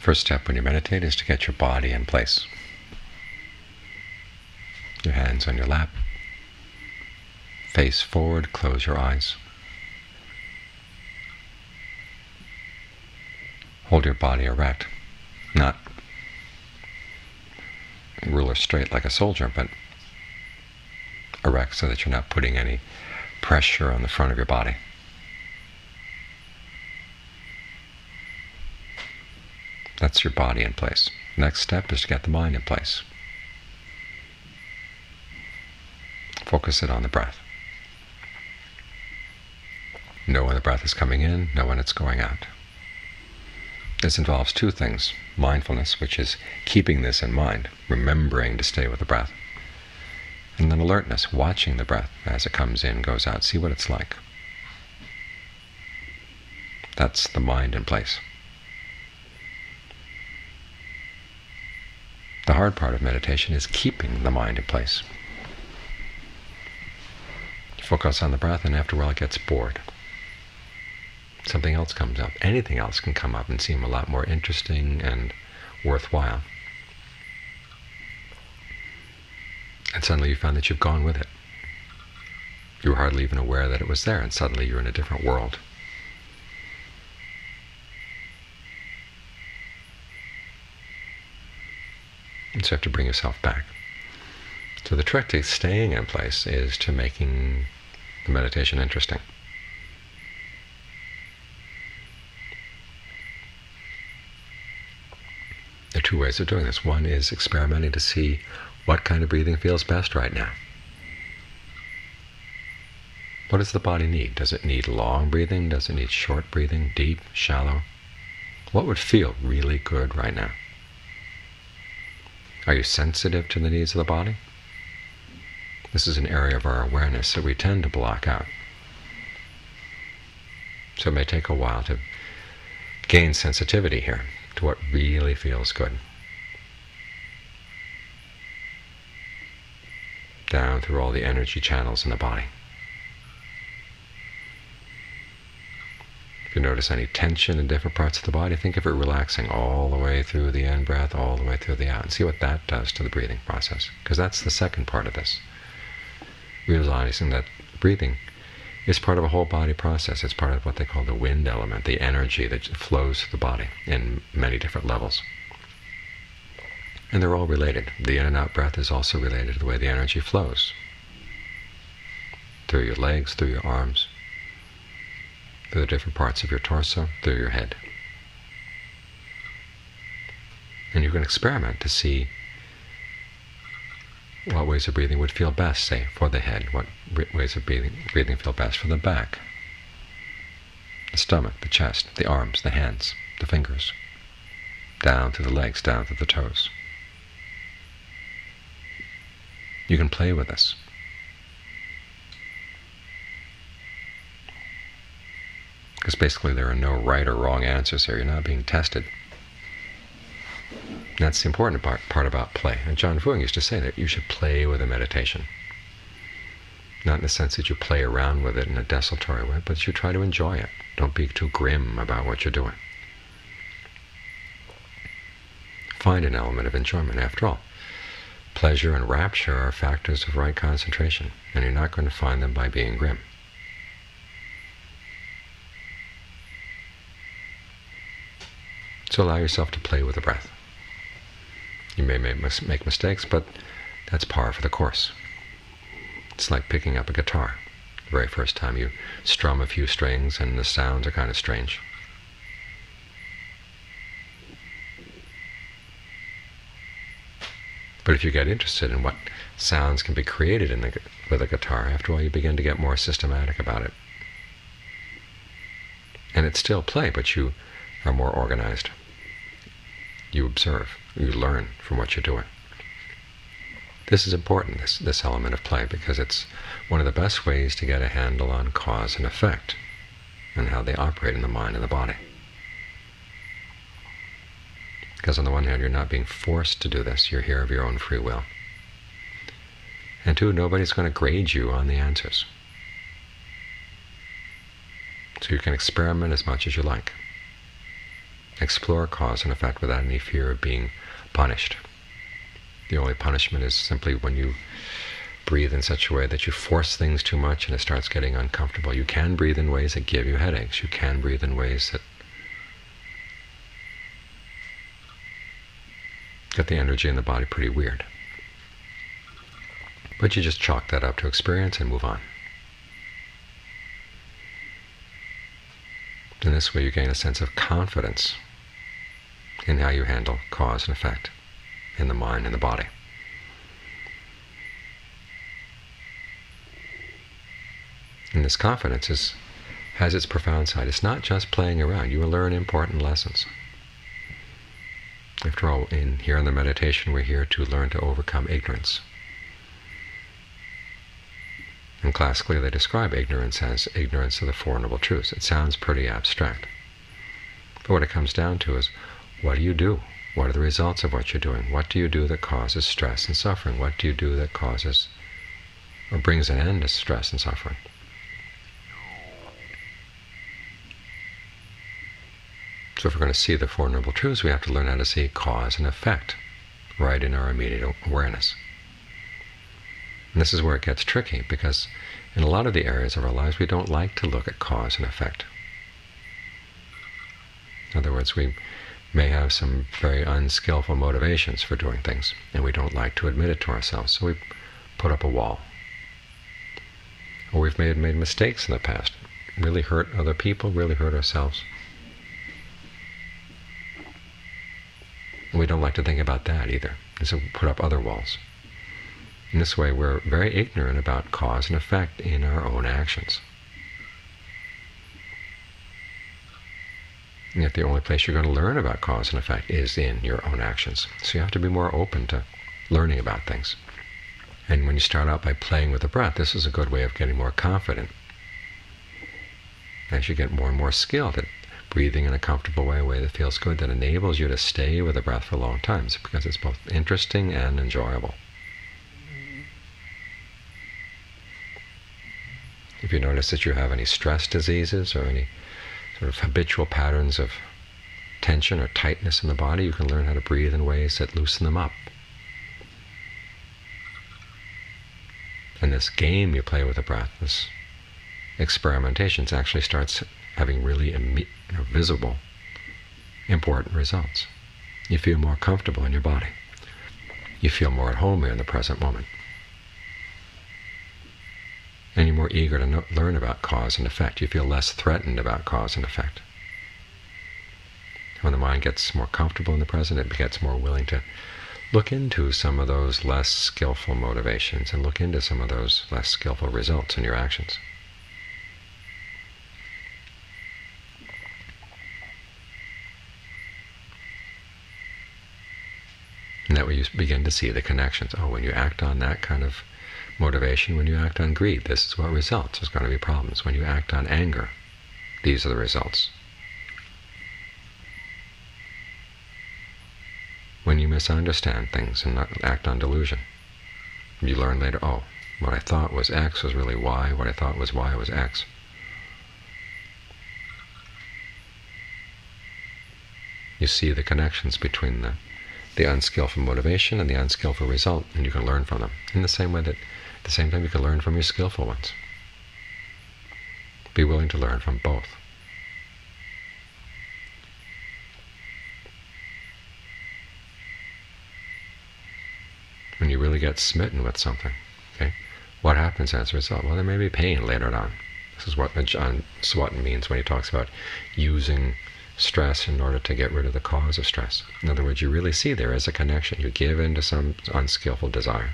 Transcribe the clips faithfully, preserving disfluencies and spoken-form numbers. First step when you meditate is to get your body in place. Your hands on your lap, face forward, close your eyes. Hold your body erect, not ruler straight like a soldier, but erect so that you're not putting any pressure on the front of your body. That's your body in place. Next step is to get the mind in place. Focus it on the breath. Know when the breath is coming in, know when it's going out. This involves two things: mindfulness, which is keeping this in mind, remembering to stay with the breath, and then alertness, watching the breath as it comes in, goes out, see what it's like. That's the mind in place. The hard part of meditation is keeping the mind in place. Focus on the breath, and after a while it gets bored. Something else comes up. Anything else can come up and seem a lot more interesting and worthwhile. And suddenly you find that you've gone with it. You were hardly even aware that it was there, and suddenly you're in a different world. And so you have to bring yourself back. So the trick to staying in place is to making the meditation interesting. There are two ways of doing this. One is experimenting to see what kind of breathing feels best right now. What does the body need? Does it need long breathing? Does it need short breathing? Deep? Shallow? What would feel really good right now? Are you sensitive to the needs of the body? This is an area of our awareness that we tend to block out. So it may take a while to gain sensitivity here to what really feels good. Down through all the energy channels in the body. If you notice any tension in different parts of the body, think of it relaxing all the way through the in-breath, all the way through the out, and see what that does to the breathing process, because that's the second part of this. Realizing that breathing is part of a whole body process. It's part of what they call the wind element, the energy that flows through the body in many different levels. And they're all related. The in and out breath is also related to the way the energy flows through your legs, through your arms, through the different parts of your torso, through your head. And you can experiment to see what ways of breathing would feel best, say, for the head, what ways of breathing, breathing feel best for the back, the stomach, the chest, the arms, the hands, the fingers, down through the legs, down through the toes. You can play with this. Because basically there are no right or wrong answers here. You're not being tested. And that's the important part, part about play. And John Fuang used to say that you should play with a meditation. Not in the sense that you play around with it in a desultory way, but you try to enjoy it. Don't be too grim about what you're doing. Find an element of enjoyment. After all, pleasure and rapture are factors of right concentration, and you're not going to find them by being grim. So allow yourself to play with the breath. You may make mistakes, but that's par for the course. It's like picking up a guitar. The very first time you strum a few strings and the sounds are kind of strange. But if you get interested in what sounds can be created in the, with a guitar, after a while you begin to get more systematic about it. And it's still play, but you are more organized. You observe, you learn from what you're doing. This is important, this, this element of play, because it's one of the best ways to get a handle on cause and effect and how they operate in the mind and the body. Because on the one hand, you're not being forced to do this. You're here of your own free will. And two, nobody's going to grade you on the answers. So you can experiment as much as you like. explore cause and effect without any fear of being punished. The only punishment is simply when you breathe in such a way that you force things too much and it starts getting uncomfortable. You can breathe in ways that give you headaches. You can breathe in ways that get the energy in the body pretty weird. But you just chalk that up to experience and move on. In this way you gain a sense of confidence in how you handle cause and effect in the mind and the body. And this confidence is, has its profound side. It's not just playing around. You will learn important lessons. After all, in here in the meditation, we're here to learn to overcome ignorance. And classically, they describe ignorance as ignorance of the Four Noble Truths. It sounds pretty abstract. But what it comes down to is, what do you do? What are the results of what you're doing? What do you do that causes stress and suffering? What do you do that causes or brings an end to stress and suffering? So if we're going to see the Four Noble Truths, we have to learn how to see cause and effect right in our immediate awareness. And this is where it gets tricky, because in a lot of the areas of our lives we don't like to look at cause and effect. In other words, we may have some very unskillful motivations for doing things, and we don't like to admit it to ourselves, so we put up a wall. Or we've made, made mistakes in the past, really hurt other people, really hurt ourselves. And we don't like to think about that either, and so we put up other walls. In this way, we're very ignorant about cause and effect in our own actions. And yet the only place you're going to learn about cause and effect is in your own actions. So you have to be more open to learning about things. And when you start out by playing with the breath, this is a good way of getting more confident. As you get more and more skilled at breathing in a comfortable way, a way that feels good, that enables you to stay with the breath for long times, because it's both interesting and enjoyable. If you notice that you have any stress diseases or any sort of habitual patterns of tension or tightness in the body, you can learn how to breathe in ways that loosen them up. And this game you play with the breath, this experimentation, actually starts having really imme- visible, important results. You feel more comfortable in your body. You feel more at home here in the present moment. And you're more eager to know, learn about cause and effect. You feel less threatened about cause and effect. When the mind gets more comfortable in the present, it gets more willing to look into some of those less skillful motivations and look into some of those less skillful results in your actions. And that way you begin to see the connections. Oh, when you act on that kind of motivation, when you act on greed, this is what results. There's going to be problems. When you act on anger, these are the results. When you misunderstand things and not act on delusion, you learn later, oh, what I thought was X was really Y, what I thought was Y was X. You see the connections between the, the unskillful motivation and the unskillful result, and you can learn from them. In the same way that At the same time, you can learn from your skillful ones. Be willing to learn from both. When you really get smitten with something, okay, what happens as a result? Well, there may be pain later on. This is what Ajaan Suwat means when he talks about using stress in order to get rid of the cause of stress. In other words, you really see there is a connection. You give in to some unskillful desire,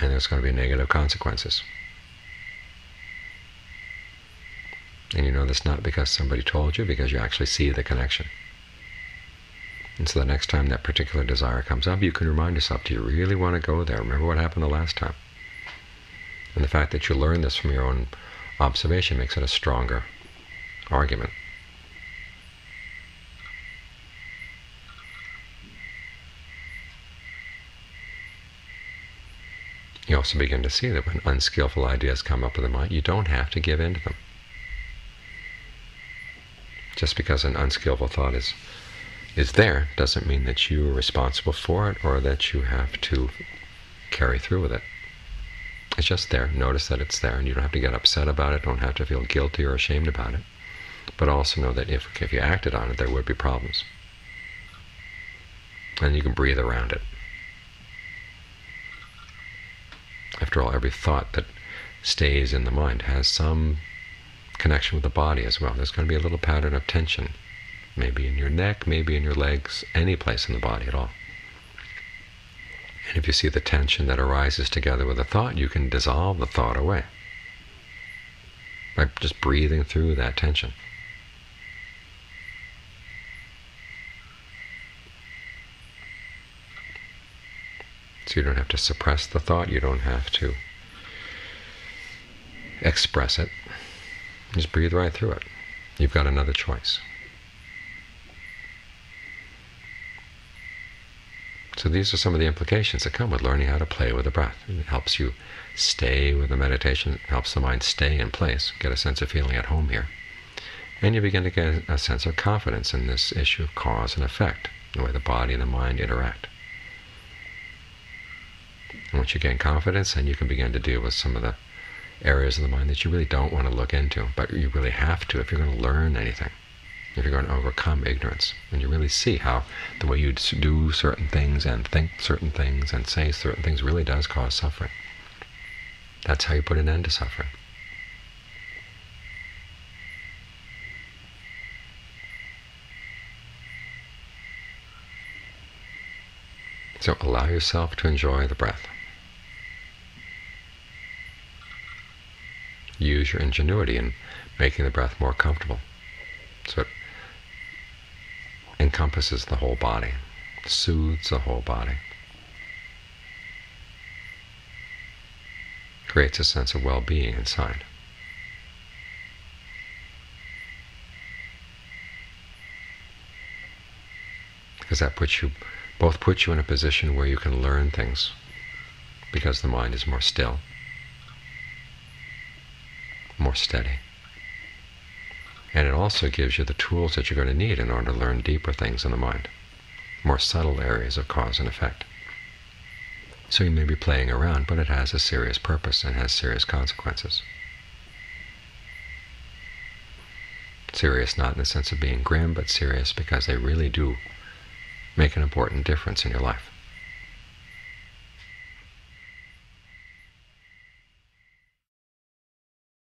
and there's going to be negative consequences. And you know this not because somebody told you, because you actually see the connection. And so the next time that particular desire comes up, you can remind yourself, do you really want to go there? Remember what happened the last time? And the fact that you learned this from your own observation makes it a stronger argument. You also begin to see that when unskillful ideas come up in the mind, you don't have to give in to them. Just because an unskillful thought is is there doesn't mean that you are responsible for it or that you have to carry through with it. It's just there. Notice that it's there, and you don't have to get upset about it, don't have to feel guilty or ashamed about it. But also know that if, if you acted on it, there would be problems. And you can breathe around it. After all, every thought that stays in the mind has some connection with the body as well. There's going to be a little pattern of tension, maybe in your neck, maybe in your legs, any place in the body at all. And if you see the tension that arises together with a thought, you can dissolve the thought away by just breathing through that tension. So you don't have to suppress the thought, you don't have to express it. Just breathe right through it. You've got another choice. So these are some of the implications that come with learning how to play with the breath. It helps you stay with the meditation, it helps the mind stay in place, get a sense of feeling at home here. And you begin to get a sense of confidence in this issue of cause and effect, the way the body and the mind interact. And once you gain confidence, then you can begin to deal with some of the areas of the mind that you really don't want to look into, but you really have to if you're going to learn anything, if you're going to overcome ignorance. And you really see how the way you do certain things and think certain things and say certain things really does cause suffering. That's how you put an end to suffering. So allow yourself to enjoy the breath. Use your ingenuity in making the breath more comfortable, so it encompasses the whole body, soothes the whole body, creates a sense of well-being inside. Because that puts you, both puts you in a position where you can learn things, because the mind is more still, more steady. And it also gives you the tools that you're going to need in order to learn deeper things in the mind, more subtle areas of cause and effect. So you may be playing around, but it has a serious purpose and has serious consequences. Serious not in the sense of being grim, but serious because they really do make an important difference in your life.